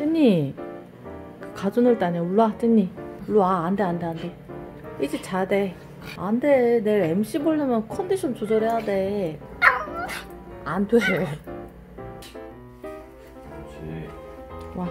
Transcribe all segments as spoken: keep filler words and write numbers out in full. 찐니 그 가주놀 때 아니야. 일로와 찐니 일로와. 안돼 안돼 안돼 이제 자야 돼. 안돼 내일 엠씨 보려면 컨디션 조절해야 돼. 안돼 와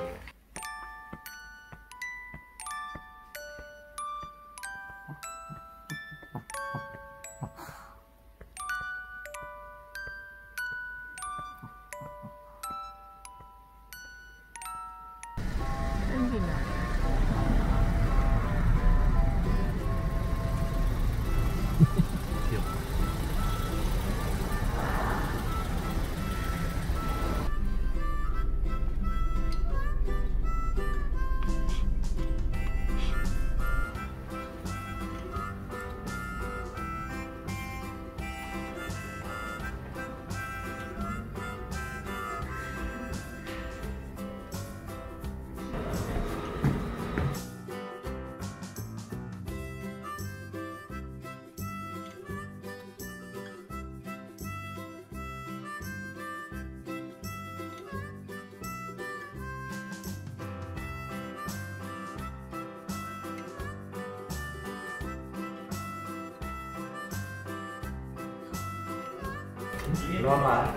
들어와봐.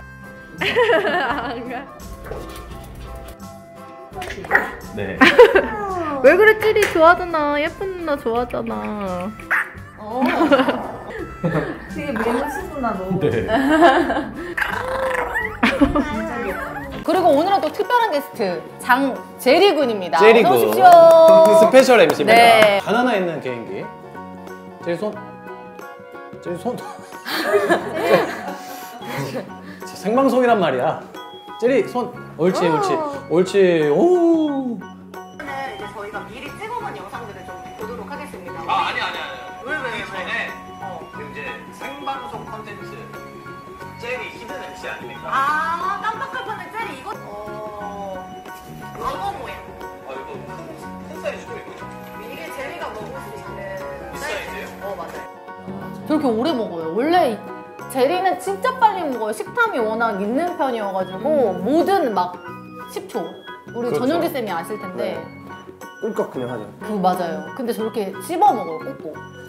안 가. 네. 왜 그래 찌리 좋아하잖아. 예쁜 누나 좋아하잖아. 어. 되게 매너시구나 너. 네. 그리고 오늘은 또 특별한 게스트 장제리 군입니다. 제리 군. 스페셜 엠씨입니다. 네. 바나나 있는 개인기. 제리 손. 제리 손. 생방송이란 말이야. 제리 손. 옳지 옳지 옳지. 오. 오늘 이제 저희가 미리 찍어본 영상들을 좀 보도록 하겠습니다. 아 아니 아니 아니. 왜 왜 왜? 전에 어 이제 생방송 컨텐츠 제리 히든 엠씨 아닙니까? 아 깜빡할 뻔해 제리 이거. 어 러버 모양. 아 이거 큰, 큰 사이즈죠 이거? 이게 제리가 먹을 수 있는 사이즈예요? 어 맞아요. 저렇게 오래 먹어요. 원래. 제리는 진짜 빨리 먹어요. 식탐이 워낙 있는 편이어가지고 음. 모든 막 십 초 우리 그렇죠. 전용기 쌤이 아실 텐데 네. 꿀꺽 그냥 하죠. 그 맞아요. 근데 저렇게 씹어 먹어요. 꿀꺽.